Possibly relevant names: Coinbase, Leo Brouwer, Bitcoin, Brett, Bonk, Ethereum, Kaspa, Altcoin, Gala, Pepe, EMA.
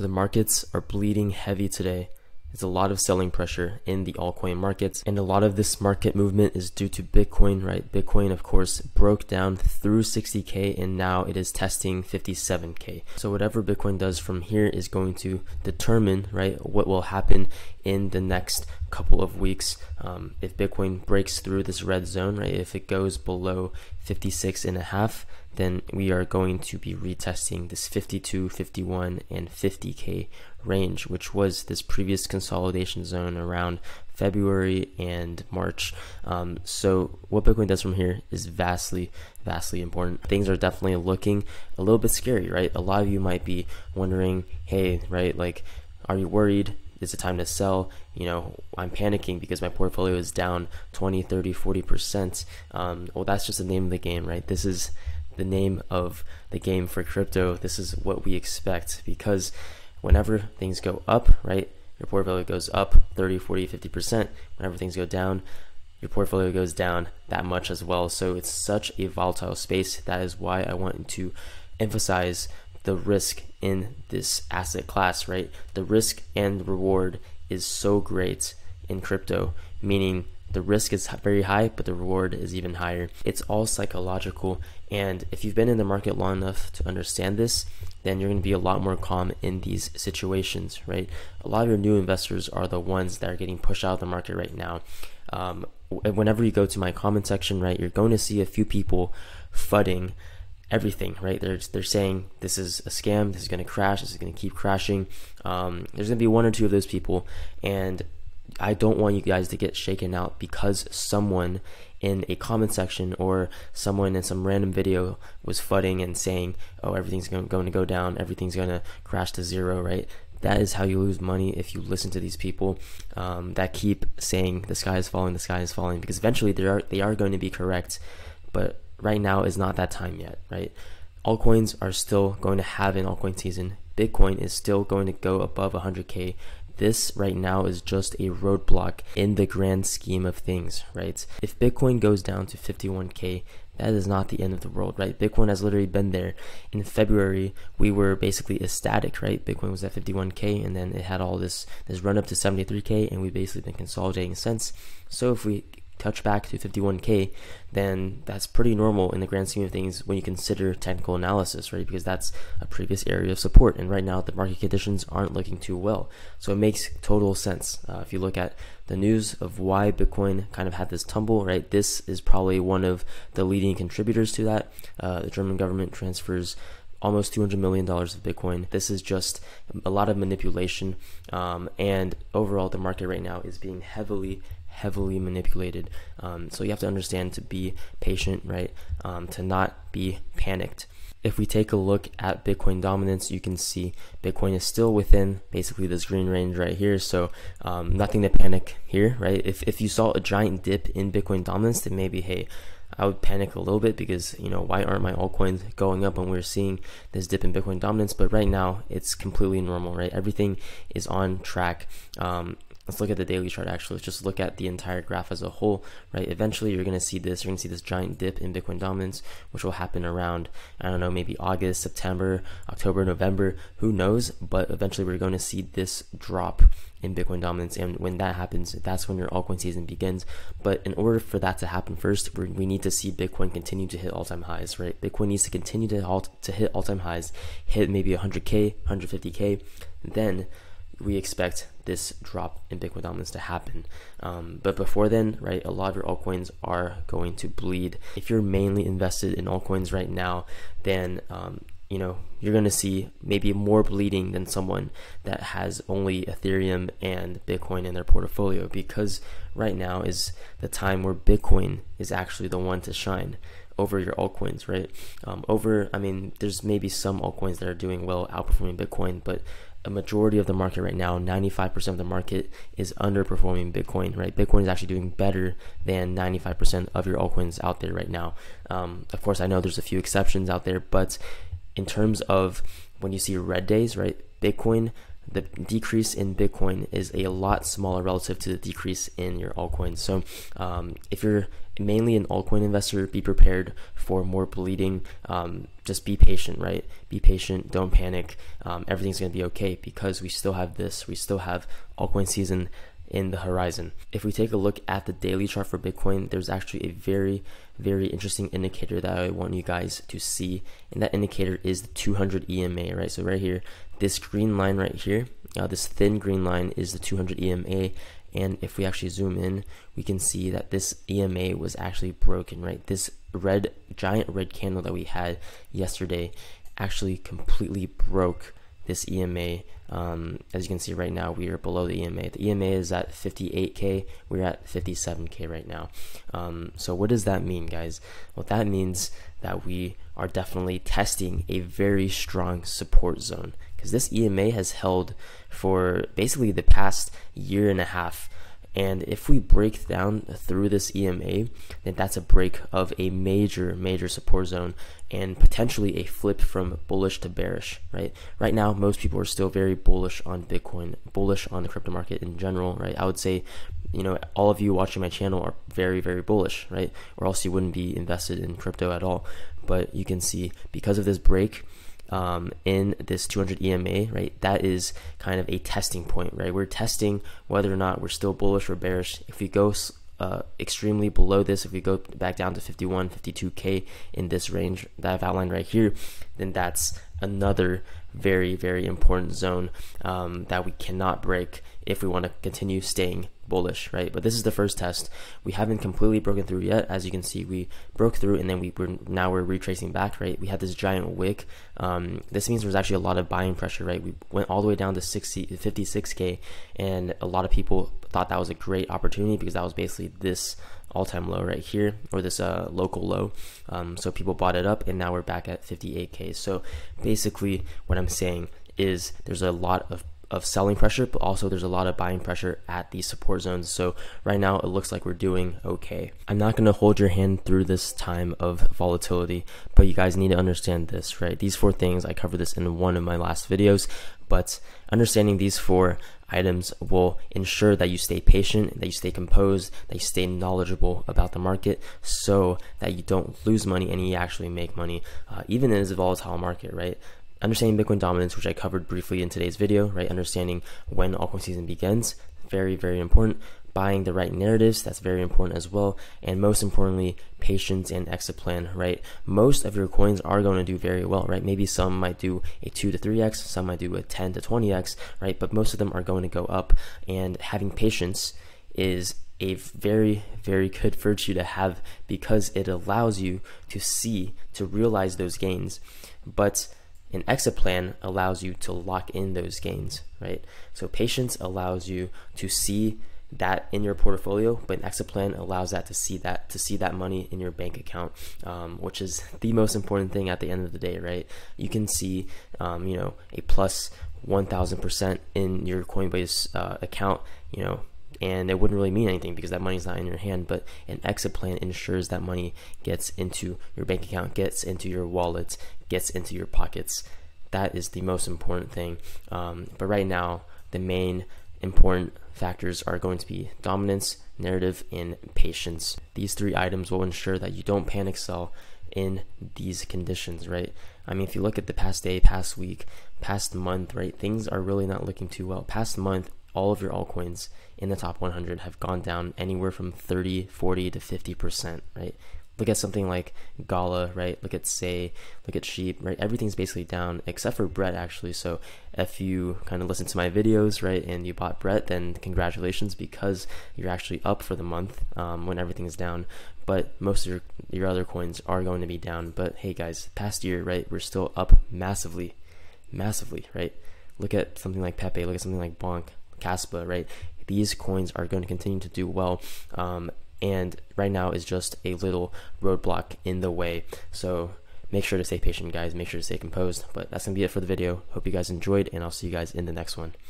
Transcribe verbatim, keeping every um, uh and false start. So the markets are bleeding heavy today. There's a lot of selling pressure in the altcoin markets, and a lot of this market movement is due to Bitcoin, right? Bitcoin, of course, broke down through sixty K and now it is testing fifty-seven K. So whatever Bitcoin does from here is going to determine, right, what will happen in the next couple of weeks. Um, if Bitcoin breaks through this red zone, right, if it goes below fifty-six and a half, then we are going to be retesting this fifty-two, fifty-one, and fifty K range, which was this previous consolidation zone around February and March. Um, so what Bitcoin does from here is vastly, vastly important. Things are definitely looking a little bit scary, right? A lot of you might be wondering, hey, right, like, are you worried? Is it time to sell? You know, I'm panicking because my portfolio is down twenty, thirty, forty percent. Um, well, that's just the name of the game, right? This is the name of the game for crypto. This is what we expect, because whenever things go up, right, your portfolio goes up thirty, forty, fifty percent. Whenever things go down, your portfolio goes down that much as well. So it's such a volatile space. That is why I want to emphasize the risk in this asset class, right? The risk and reward is so great in crypto, meaning the risk is very high, but the reward is even higher. It's all psychological. And if you've been in the market long enough to understand this, then you're going to be a lot more calm in these situations, right? A lot of your new investors are the ones that are getting pushed out of the market right now. Um, whenever you go to my comment section, right, you're going to see a few people fudding everything, right? They're, they're saying this is a scam, this is going to crash, this is going to keep crashing. Um, there's going to be one or two of those people, and I don't want you guys to get shaken out because someone in a comment section or someone in some random video was fudding and saying, oh, everything's going to go down, everything's going to crash to zero, right? That is how you lose money if you listen to these people um, that keep saying the sky is falling, the sky is falling, because eventually they are, they are going to be correct, but right now is not that time yet, right? Altcoins are still going to have an altcoin season. Bitcoin is still going to go above one hundred K. This right now is just a roadblock in the grand scheme of things, right? If Bitcoin goes down to fifty-one K, that is not the end of the world, right? Bitcoin has literally been there. In February, we were basically ecstatic, right? Bitcoin was at fifty-one K, and then it had all this, this run up to seventy-three K, and we've basically been consolidating since. So if we touch back to fifty-one K, then that's pretty normal in the grand scheme of things when you consider technical analysis, right? Because that's a previous area of support, and right now the market conditions aren't looking too well. So it makes total sense. Uh, if you look at the news of why Bitcoin kind of had this tumble, right? This is probably one of the leading contributors to that. Uh, the German government transfers almost two hundred million dollars of Bitcoin. This is just a lot of manipulation, um, and overall the market right now is being heavily heavily manipulated. Um, so you have to understand to be patient, right? Um, to not be panicked. If we take a look at Bitcoin dominance, you can see Bitcoin is still within basically this green range right here. So um, nothing to panic here, right? If, if you saw a giant dip in Bitcoin dominance, then maybe, hey, I would panic a little bit because, you know, why aren't my altcoins going up when we're seeing this dip in Bitcoin dominance? But right now it's completely normal, right? Everything is on track. Um, Let's look at the daily chart, actually. Let's just look at the entire graph as a whole, right? Eventually, you're going to see this. You're going to see this giant dip in Bitcoin dominance, which will happen around, I don't know, maybe August, September, October, November, who knows? But eventually, we're going to see this drop in Bitcoin dominance. And when that happens, that's when your altcoin season begins. But in order for that to happen first, we're, we need to see Bitcoin continue to hit all-time highs, right? Bitcoin needs to continue to, halt, to hit all-time highs, hit maybe one hundred K, one hundred fifty K, then we expect this drop in Bitcoin dominance to happen. Um, but before then, right, a lot of your altcoins are going to bleed. If you're mainly invested in altcoins right now, then, um, you know, you're going to see maybe more bleeding than someone that has only Ethereum and Bitcoin in their portfolio, because right now is the time where Bitcoin is actually the one to shine over your altcoins, right? Um, over, I mean, there's maybe some altcoins that are doing well, outperforming Bitcoin, but a majority of the market right now, ninety-five percent of the market is underperforming Bitcoin, right? Bitcoin is actually doing better than ninety-five percent of your altcoins out there right now. Um, of course, I know there's a few exceptions out there, but in terms of when you see red days, right, Bitcoin, the decrease in Bitcoin is a lot smaller relative to the decrease in your altcoins. So um, if you're mainly an altcoin investor, be prepared for more bleeding. Um, just be patient, right? Be patient. Don't panic. Um, everything's going to be okay because we still have this. We still have altcoin season in the horizon. If we take a look at the daily chart for Bitcoin, there's actually a very, very interesting indicator that I want you guys to see. And that indicator is the two hundred E M A, right? So right here, this green line right here, uh, this thin green line is the two hundred E M A. And if we actually zoom in, we can see that this E M A was actually broken, right? This red, giant red candle that we had yesterday actually completely broke this E M A. Um, as you can see right now, we are below the E M A. The E M A is at fifty-eight K. We're at fifty-seven K right now. Um, so what does that mean, guys? Well, that means that we are definitely testing a very strong support zone, because this E M A has held for basically the past year and a half. And if we break down through this E M A, then that's a break of a major, major support zone and potentially a flip from bullish to bearish, right? Right now, most people are still very bullish on Bitcoin, bullish on the crypto market in general, right? I would say, you know, all of you watching my channel are very, very bullish, right? Or else you wouldn't be invested in crypto at all. But you can see because of this break, Um, in this two hundred E M A, right, that is kind of a testing point, right? We're testing whether or not we're still bullish or bearish. If we go uh, extremely below this, if we go back down to fifty-one, fifty-two K in this range that I've outlined right here, then that's another very, very important zone um, that we cannot break if we want to continue staying bullish, right? But this is the first test. We haven't completely broken through yet. As you can see, we broke through and then we were, now we're retracing back, right? We had this giant wick. Um, this means there's actually a lot of buying pressure, right? We went all the way down to sixty, fifty-six K, and a lot of people thought that was a great opportunity because that was basically this all-time low right here, or this uh, local low. Um, so people bought it up and now we're back at fifty-eight K. So basically what I'm saying is there's a lot of of selling pressure, but also there's a lot of buying pressure at these support zones. So right now it looks like we're doing okay. I'm not going to hold your hand through this time of volatility, but you guys need to understand this, right? These four things, I covered this in one of my last videos, but understanding these four items will ensure that you stay patient, that you stay composed, that you stay knowledgeable about the market so that you don't lose money and you actually make money, uh, even in this volatile market, right? Understanding Bitcoin dominance, which I covered briefly in today's video, right? Understanding when altcoin season begins, very, very important. Buying the right narratives, that's very important as well. And most importantly, patience and exit plan, right? Most of your coins are going to do very well, right? Maybe some might do a two to three X, some might do a ten to twenty X, right? But most of them are going to go up, and having patience is a very, very good virtue to have because it allows you to see, to realize those gains. But an exit plan allows you to lock in those gains, right? So patience allows you to see that in your portfolio, but an exit plan allows that to see that to see that money in your bank account, um, which is the most important thing at the end of the day, right? You can see, um, you know, a plus one thousand percent in your Coinbase uh, account, you know, and it wouldn't really mean anything because that money's not in your hand, but an exit plan ensures that money gets into your bank account, gets into your wallet, gets into your pockets. That is the most important thing. Um, but right now, the main important factors are going to be dominance, narrative, and patience. These three items will ensure that you don't panic sell in these conditions, right? I mean, if you look at the past day, past week, past month, right, things are really not looking too well. Past month, all of your altcoins in the top one hundred have gone down anywhere from thirty, forty to fifty percent, right? Look at something like Gala, right? Look at Say, look at Sheep, right? Everything's basically down except for Brett, actually. So if you kind of listen to my videos, right, and you bought Brett, then congratulations, because you're actually up for the month um, when everything's down. But most of your, your other coins are going to be down. But hey guys, past year, right, we're still up massively, massively, right? Look at something like Pepe, look at something like Bonk, Kaspa, right? These coins are going to continue to do well, um, and right now is just a little roadblock in the way. So make sure to stay patient, guys. Make sure to stay composed. But that's gonna be it for the video. Hope you guys enjoyed, and I'll see you guys in the next one.